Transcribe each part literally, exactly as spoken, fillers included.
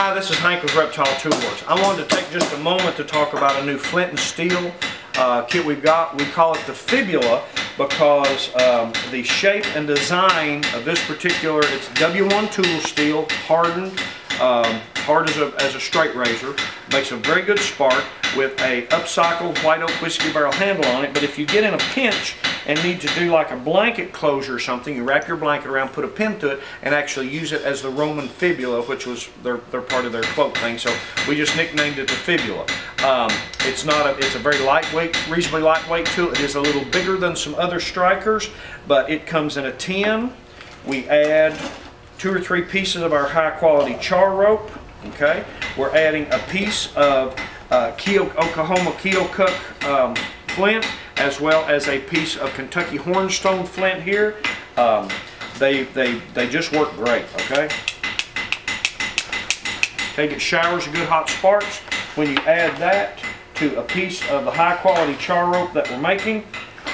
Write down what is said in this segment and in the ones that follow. Hi, this is Hank with Reptile Toolworks. I wanted to take just a moment to talk about a new flint and steel uh, kit we've got. We call it the Fibula because um, the shape and design of this particular, it's W one tool steel, hardened, um, hard as a, as a straight razor, makes a very good spark with a upcycled white oak whiskey barrel handle on it. But if you get in a pinch and need to do like a blanket closure or something, you wrap your blanket around, put a pin to it, and actually use it as the Roman fibula, which was their, their part of their cloak thing. So we just nicknamed it the Fibula. Um, it's not a, it's a very lightweight, reasonably lightweight tool. It is a little bigger than some other strikers, but it comes in a tin. We add two or three pieces of our high quality char rope. Okay, we're adding a piece of uh, Keokuk, Oklahoma Keokuk um, flint, as well as a piece of Kentucky hornstone flint here. Um, they, they, they just work great, okay? They get showers of good hot sparks. When you add that to a piece of the high quality char rope that we're making,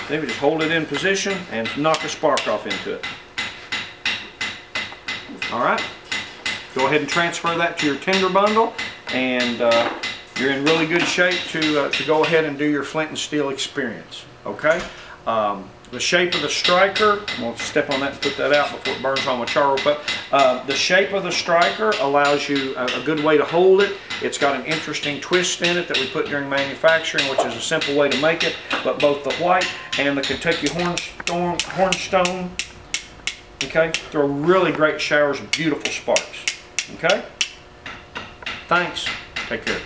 then we just hold it in position and knock the spark off into it. Alright, go ahead and transfer that to your tinder bundle, and uh, you're in really good shape to, uh, to go ahead and do your flint and steel experience, okay? Um, the shape of the striker, I'm going to step on that and put that out before it burns on my char rope, but uh, the shape of the striker allows you a, a good way to hold it. It's got an interesting twist in it that we put during manufacturing, which is a simple way to make it, but both the white and the Kentucky hornstone, hornstone okay, throw really great showers of beautiful sparks, okay? Thanks. Take care.